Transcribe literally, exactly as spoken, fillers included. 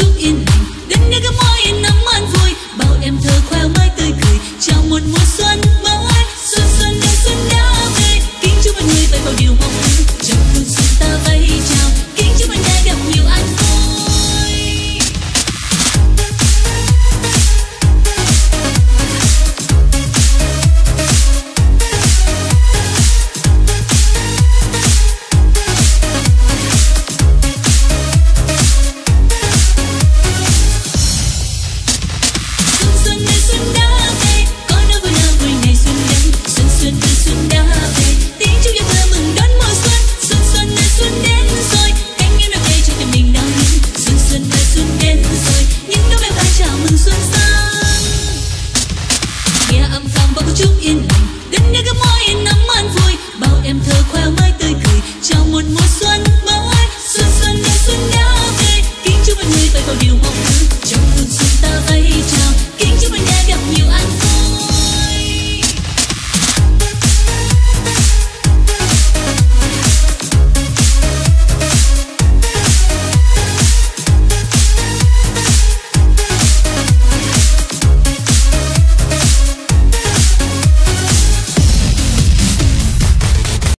chút yên bình, đến nơi các môi yên nắm an vui, bao em thơ khoe mới tươi cười, chào một mùa xuân mới, xuân xuân đã xuân đã về, kính chúc mọi người với bao điều mong muốn, trong mùa xuân ta vẫy chào, kính chúc mọi người gặp nhiều an vui. Kính chúc mọi người với bao điều mong ước, trong mùa xuân ta vẫy chào, kính chúc